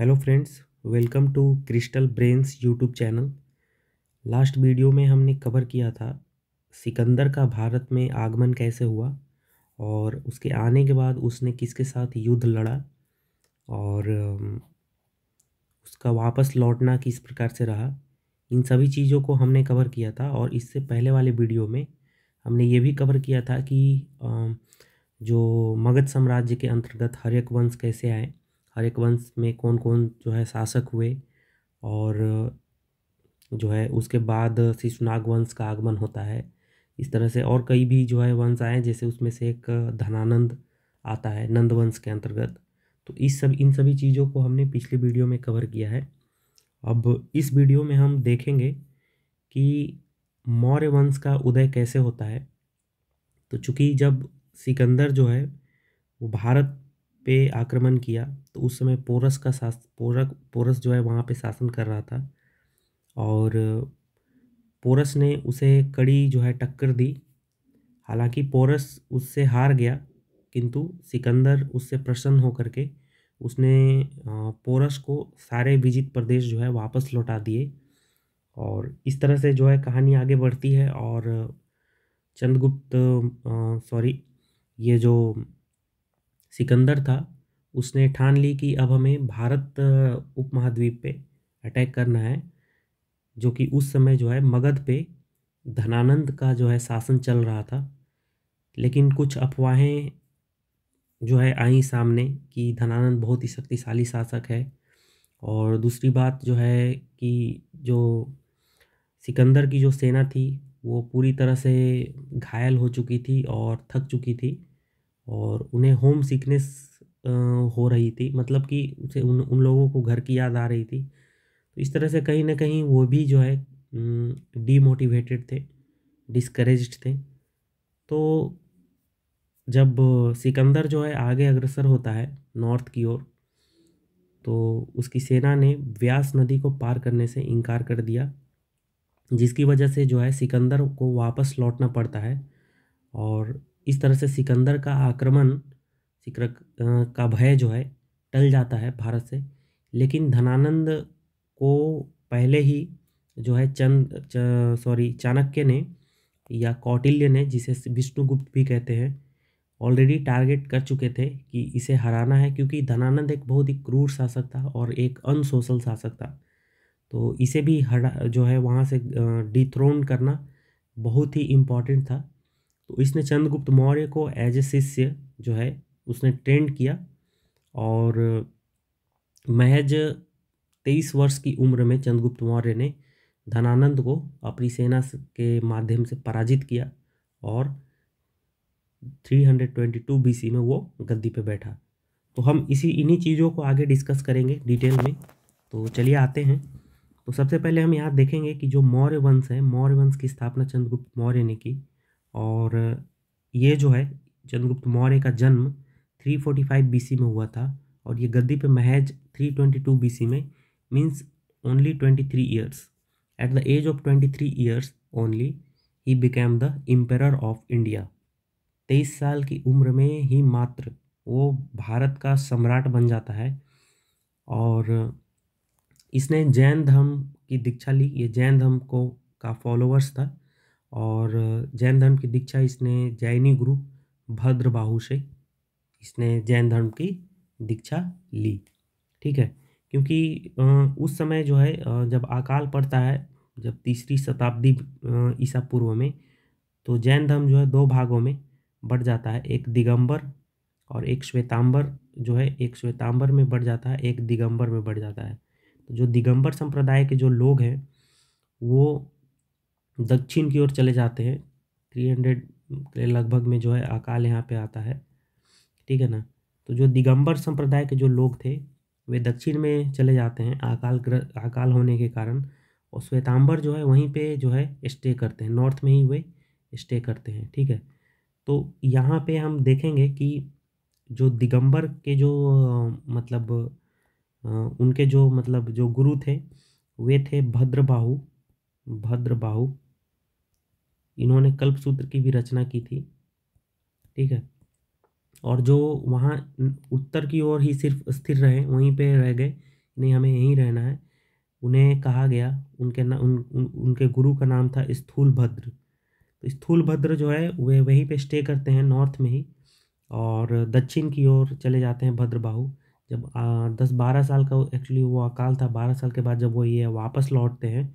Hello friends, welcome to Crystal Brains YouTube channel. Last video में हमने cover किया था सिकंदर का भारत में आगमन कैसे हुआ और उसके आने के बाद उसने किसके साथ युद्ध लड़ा और उसका वापस लौटना किस प्रकार से रहा। इन सभी चीज़ों को हमने कवर किया था और इससे पहले वाले वीडियो में हमने ये भी कवर किया था कि जो मगध साम्राज्य के अंतर्गत हर्यक वंश कैसे आए, हर्यक वंश में कौन कौन जो है शासक हुए और जो है उसके बाद शिशुनाग वंश का आगमन होता है। इस तरह से और कई भी जो है वंश आए, जैसे उसमें से एक धनानंद आता है नंद वंश के अंतर्गत। तो इन सभी चीज़ों को हमने पिछले वीडियो में कवर किया है। अब इस वीडियो में हम देखेंगे कि मौर्य वंश का उदय कैसे होता है। तो चूँकि जब सिकंदर जो है वो भारत पे आक्रमण किया तो उस समय पोरस का पोरस जो है वहाँ पे शासन कर रहा था और पोरस ने उसे कड़ी जो है टक्कर दी। हालांकि पोरस उससे हार गया, किंतु सिकंदर उससे प्रसन्न होकर के उसने पोरस को सारे विजित प्रदेश जो है वापस लौटा दिए। और इस तरह से जो है कहानी आगे बढ़ती है और ये जो सिकंदर था उसने ठान ली कि अब हमें भारत उपमहाद्वीप पे अटैक करना है, जो कि उस समय जो है मगध पे धनानंद का जो है शासन चल रहा था। लेकिन कुछ अफवाहें जो है आई सामने कि धनानंद बहुत ही शक्तिशाली शासक है। और दूसरी बात जो है कि जो सिकंदर की जो सेना थी वो पूरी तरह से घायल हो चुकी थी और थक चुकी थी और उन्हें होम सिकनेस हो रही थी, मतलब कि उसे उन लोगों को घर की याद आ रही थी। तो इस तरह से कहीं ना कहीं वो भी जो है डीमोटिवेटेड थे, डिस्करेज्ड थे। तो जब सिकंदर जो है आगे अग्रसर होता है नॉर्थ की ओर तो उसकी सेना ने व्यास नदी को पार करने से इनकार कर दिया, जिसकी वजह से जो है सिकंदर को वापस लौटना पड़ता है। और इस तरह से सिकंदर का आक्रमण का भय जो है टल जाता है भारत से। लेकिन धनानंद को पहले ही जो है चाणक्य ने या कौटिल्य ने, जिसे विष्णुगुप्त भी कहते हैं, ऑलरेडी टारगेट कर चुके थे कि इसे हराना है, क्योंकि धनानंद एक बहुत ही क्रूर शासक था और एक अनसोशल शासक था। तो इसे भी वहाँ से डिथ्रोन करना बहुत ही इम्पॉर्टेंट था। तो इसने चंद्रगुप्त मौर्य को एज ए शिष्य जो है उसने ट्रेंड किया और महज 23 वर्ष की उम्र में चंद्रगुप्त मौर्य ने धनानंद को अपनी सेना के माध्यम से पराजित किया और 322 BC में वो गद्दी पे बैठा। तो हम इन्हीं चीज़ों को आगे डिस्कस करेंगे डिटेल में। तो चलिए आते हैं। तो सबसे पहले हम यहाँ देखेंगे कि जो मौर्य वंश है, मौर्य वंश की स्थापना चंद्रगुप्त मौर्य ने की। और ये जो है चंद्रगुप्त मौर्य का जन्म 345 BC में हुआ था और ये गद्दी पे महज 322 BC में, means only 23 years. At the age of 23 years only he became the emperor of India. 23 साल की उम्र में ही मात्र वो भारत का सम्राट बन जाता है। और इसने जैन धर्म की दीक्षा ली, ये जैन धर्म का फॉलोअर्स था और जैन धर्म की दीक्षा इसने जैनी गुरु भद्रबाहु से इसने जैन धर्म की दीक्षा ली। ठीक है, क्योंकि उस समय जो है जब अकाल पड़ता है, जब 3री शताब्दी ईसा पूर्व में, तो जैन धर्म जो है दो भागों में बढ़ जाता है, एक दिगंबर और एक श्वेतांबर। जो है एक श्वेतांबर में बढ़ जाता है, एक दिगंबर में बढ़ जाता है। तो जो दिगंबर संप्रदाय के जो लोग हैं वो दक्षिण की ओर चले जाते हैं। 300 के लगभग में जो है अकाल यहाँ पे आता है, ठीक है ना। तो जो दिगंबर संप्रदाय के जो लोग थे वे दक्षिण में चले जाते हैं अकाल होने के कारण, और श्वेतांबर जो है वहीं पे जो है स्टे करते हैं, नॉर्थ में ही वे स्टे करते हैं। ठीक है, तो यहाँ पे हम देखेंगे कि जो दिगंबर के जो मतलब उनके जो मतलब जो गुरु थे वे थे भद्रबाहु। इन्होंने कल्पसूत्र की भी रचना की थी, ठीक है। और जो वहाँ उत्तर की ओर ही सिर्फ स्थिर रहे, वहीं पे रह गए। नहीं, हमें यहीं रहना है। उन्हें कहा गया, उनके ना उनके गुरु का नाम था स्थूलभद्र। तो स्थूलभद्र जो है वे वहीं पे स्टे करते हैं नॉर्थ में ही, और दक्षिण की ओर चले जाते हैं भद्रबाहु। जब 10-12 साल का एक्चुअली वो अकाल था, 12 साल के बाद जब वो ये वापस लौटते हैं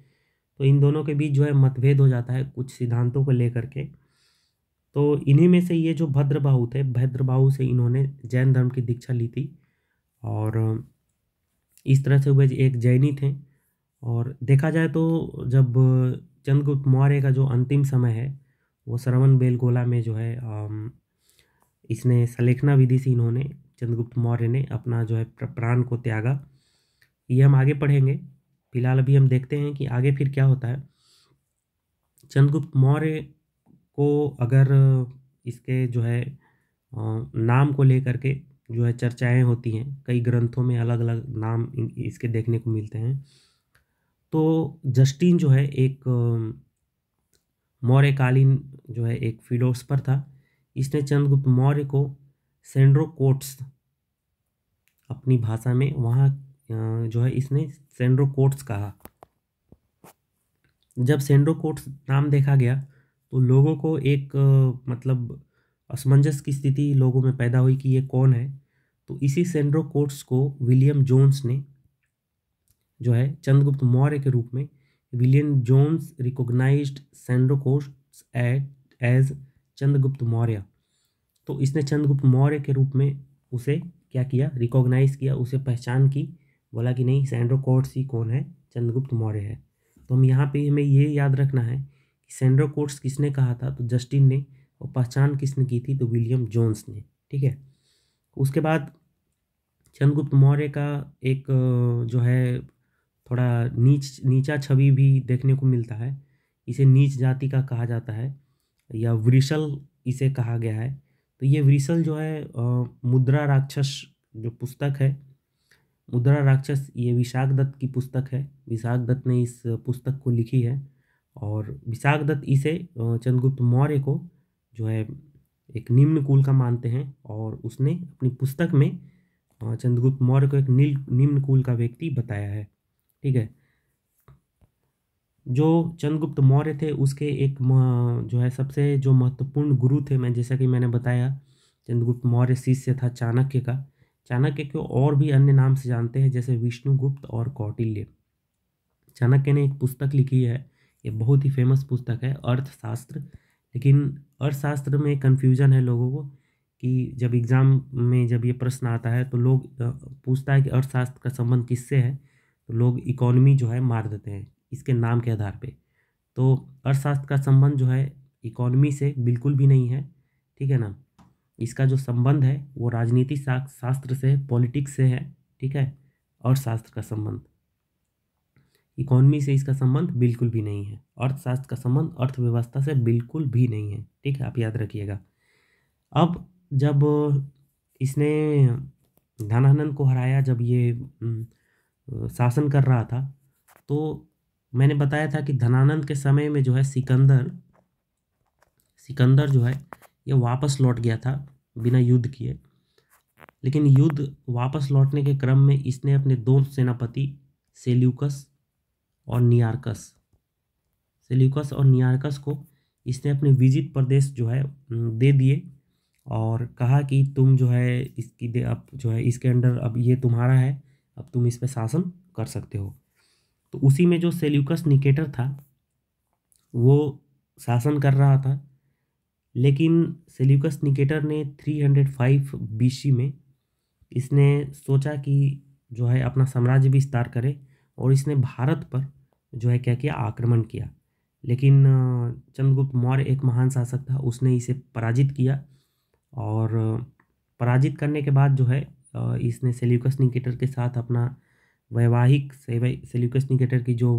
तो इन दोनों के बीच जो है मतभेद हो जाता है कुछ सिद्धांतों को लेकर के। तो इन्हीं में से ये जो भद्रबाहु थे, भद्रबाहु से इन्होंने जैन धर्म की दीक्षा ली थी, और इस तरह से वे एक जैनी थे। और देखा जाए तो जब चंद्रगुप्त मौर्य का जो अंतिम समय है वो श्रवण बेलगोला में जो है इसने संलेखना विधि से इन्होंने चंद्रगुप्त मौर्य ने अपना जो है प्राण को त्यागा। ये हम आगे पढ़ेंगे। फिलहाल अभी हम देखते हैं कि आगे फिर क्या होता है। चंद्रगुप्त मौर्य को अगर इसके जो है नाम को लेकर के जो है चर्चाएं होती हैं, कई ग्रंथों में अलग अलग नाम इसके देखने को मिलते हैं। तो जस्टिन जो है एक मौर्यकालीन जो है एक फिलोसफर था, इसने चंद्रगुप्त मौर्य को सैंड्रोकोट्स अपनी भाषा में वहाँ जो है इसने सैंड्रोकोट्स कहा। जब सैंड्रोकोट्स नाम देखा गया तो लोगों को एक मतलब असमंजस की स्थिति लोगों में पैदा हुई कि ये कौन है। तो इसी सैंड्रोकोट्स को विलियम जोन्स ने जो है चंद्रगुप्त मौर्य के रूप में, William Jones recognised Sandrocottus as Chandragupta Maurya, तो इसने चंद्रगुप्त मौर्य के रूप में उसे क्या किया, रिकॉग्नाइज किया, उसे पहचान की, बोला कि नहीं सैंड्रोकोट्स ही कौन है, चंद्रगुप्त मौर्य है। तो हम यहाँ पे हमें ये याद रखना है कि सैंड्रोकोट्स किसने कहा था, तो जस्टिन ने, और पहचान किसने की थी, तो विलियम जोन्स ने। ठीक है, उसके बाद चंद्रगुप्त मौर्य का एक जो है थोड़ा नीचा छवि भी देखने को मिलता है। इसे नीच जाति का कहा जाता है या वृषल इसे कहा गया है। तो ये वृषल जो है मुद्रा राक्षस जो पुस्तक है, मुद्रा राक्षस ये विशाखदत्त की पुस्तक है, विशाखदत्त ने इस पुस्तक को लिखी है, और विशाखदत्त इसे चंद्रगुप्त मौर्य को जो है एक निम्न कुल का मानते हैं, और उसने अपनी पुस्तक में चंद्रगुप्त मौर्य को एक निम्न कुल का व्यक्ति बताया है। ठीक है, जो चंद्रगुप्त मौर्य थे उसके एक जो है सबसे जो महत्वपूर्ण गुरु थे, मैं जैसा कि मैंने बताया चंद्रगुप्त मौर्य शिष्य था चाणक्य का। चाणक्य को और भी अन्य नाम से जानते हैं जैसे विष्णुगुप्त और कौटिल्य। चाणक्य ने एक पुस्तक लिखी है, ये बहुत ही फेमस पुस्तक है, अर्थशास्त्र। लेकिन अर्थशास्त्र में कन्फ्यूजन है लोगों को कि जब एग्ज़ाम में जब ये प्रश्न आता है तो लोग पूछता है कि अर्थशास्त्र का संबंध किससे है, तो लोग इकोनॉमी जो है मार देते हैं इसके नाम के आधार पे। तो अर्थशास्त्र का संबंध जो है इकोनॉमी से बिल्कुल भी नहीं है। ठीक है ना, इसका जो संबंध है वो राजनीति शास्त्र से, पॉलिटिक्स से है। ठीक है, अर्थशास्त्र का संबंध इकोनॉमी से इसका संबंध बिल्कुल भी नहीं है। अर्थशास्त्र का संबंध अर्थव्यवस्था से बिल्कुल भी नहीं है। ठीक है, आप याद रखिएगा। अब जब इसने धनानंद को हराया, जब ये शासन कर रहा था, तो मैंने बताया था कि धनानंद के समय में जो है सिकंदर जो है ये वापस लौट गया था बिना युद्ध किए। लेकिन युद्ध वापस लौटने के क्रम में इसने अपने दो सेनापति सेल्यूकस और नियार्कस को इसने अपने विजित प्रदेश जो है दे दिए, और कहा कि तुम जो है इसके अंडर अब ये तुम्हारा है, अब तुम इस पर शासन कर सकते हो। तो उसी में जो सेल्यूकस निकेटर था वो शासन कर रहा था, लेकिन सेल्यूकस निकेटर ने 305 BC में इसने सोचा कि जो है अपना साम्राज्य विस्तार करे, और इसने भारत पर जो है क्या किया, आक्रमण किया। लेकिन चंद्रगुप्त मौर्य एक महान शासक था, उसने इसे पराजित किया, और पराजित करने के बाद जो है इसने सेल्यूकस निकेटर के साथ अपना वैवाहिक सेल्यूकस निकेटर की जो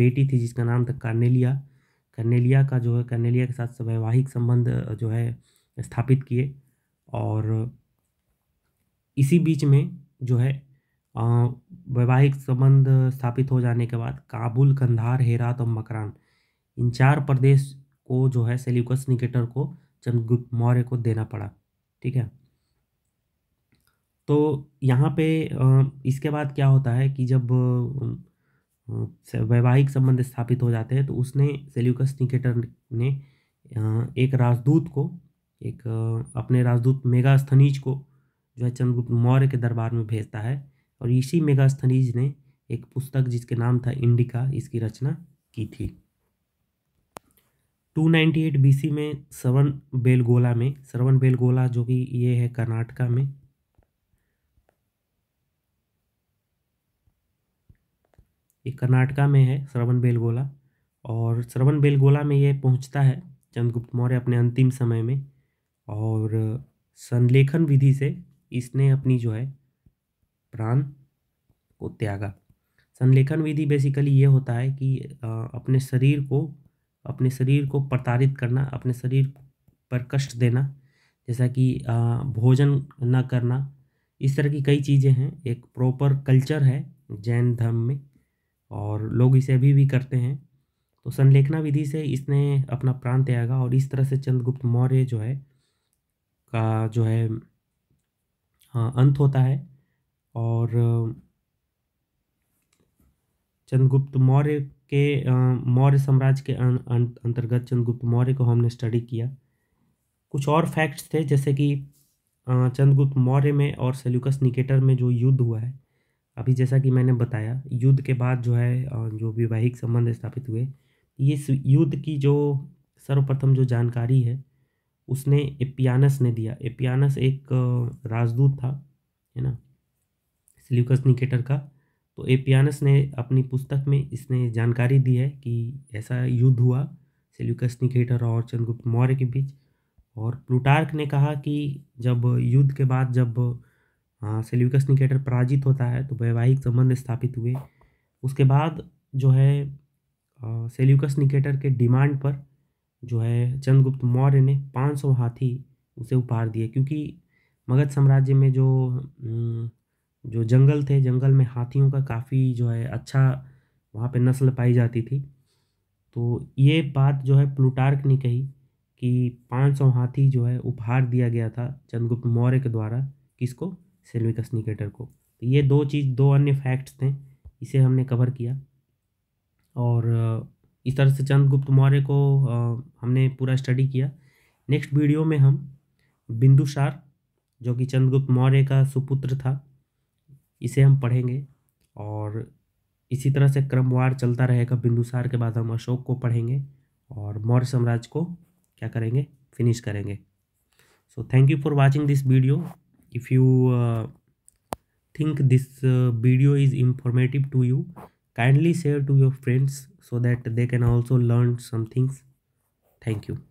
बेटी थी जिसका नाम था कर्नेलिया का जो है कर्नेलिया के साथ वैवाहिक संबंध जो है स्थापित किए। और इसी बीच में जो है वैवाहिक संबंध स्थापित हो जाने के बाद काबुल, कंधार, हेरात और मकरान, इन चार प्रदेश को जो है सेल्यूकस निकेटर को चंद्रगुप्त मौर्य को देना पड़ा। ठीक है, तो यहाँ पे इसके बाद क्या होता है कि जब वैवाहिक संबंध स्थापित हो जाते हैं तो उसने सेल्यूकस निकेटर ने एक राजदूत को अपने राजदूत मेगास्थनीज को जो है चंद्रगुप्त मौर्य के दरबार में भेजता है और इसी मेगास्थनीज ने एक पुस्तक जिसके नाम था इंडिका, इसकी रचना की थी। 298 BC में श्रवण बेलगोला जो कि ये है कर्नाटका में, ये कर्नाटका में है श्रवण बेलगोला, और श्रवण बेलगोला में ये पहुंचता है चंद्रगुप्त मौर्य अपने अंतिम समय में, और संलेखन विधि से इसने अपनी जो है प्राण को त्यागा। संलेखन विधि बेसिकली ये होता है कि अपने शरीर को प्रताड़ित करना, अपने शरीर पर कष्ट देना, जैसा कि भोजन ना करना, इस तरह की कई चीज़ें हैं। एक प्रॉपर कल्चर है जैन धर्म में और लोग इसे अभी भी करते हैं। तो संलेखना विधि से इसने अपना प्राण त्यागा और इस तरह से चंद्रगुप्त मौर्य जो है का जो है अंत होता है। और चंद्रगुप्त मौर्य के मौर्य साम्राज्य के अंतर्गत चंद्रगुप्त मौर्य को हमने स्टडी किया। कुछ और फैक्ट्स थे जैसे कि चंद्रगुप्त मौर्य में और सेल्यूकस निकेटर में जो युद्ध हुआ है, अभी जैसा कि मैंने बताया, युद्ध के बाद जो है जो वैवाहिक संबंध स्थापित हुए, इस युद्ध की जो सर्वप्रथम जो जानकारी है उसने एपियानस ने दिया। एपियानस एक राजदूत था, है ना, सेल्यूकस निकेटर का। तो एपियानस ने अपनी पुस्तक में इसने जानकारी दी है कि ऐसा युद्ध हुआ सेल्यूकस निकेटर और चंद्रगुप्त मौर्य के बीच। और प्लूटार्क ने कहा कि जब युद्ध के बाद जब सेल्यूकस निकेटर पराजित होता है तो वैवाहिक संबंध स्थापित हुए। उसके बाद जो है सेल्यूकस निकेटर के डिमांड पर जो है चंद्रगुप्त मौर्य ने 500 हाथी उसे उपहार दिए, क्योंकि मगध साम्राज्य में जो जंगल थे, जंगल में हाथियों का काफ़ी जो है अच्छा वहाँ पे नस्ल पाई जाती थी। तो ये बात जो है प्लूटार्क ने कही कि 500 हाथी जो है उपहार दिया गया था चंद्रगुप्त मौर्य के द्वारा, किसको? सेल्यूकस निकेटर को। तो ये दो अन्य फैक्ट्स थे, इसे हमने कवर किया। और इस तरह से चंद्रगुप्त मौर्य को हमने पूरा स्टडी किया। नेक्स्ट वीडियो में हम बिंदुसार जो कि चंद्रगुप्त मौर्य का सुपुत्र था, इसे हम पढ़ेंगे। और इसी तरह से क्रमवार चलता रहेगा। बिंदुसार के बाद हम अशोक को पढ़ेंगे और मौर्य साम्राज्य को क्या करेंगे, फिनिश करेंगे। So thank you for watching this video. If you think this video is informative to you, kindly share to your friends so that they can also learn some things. Thank you.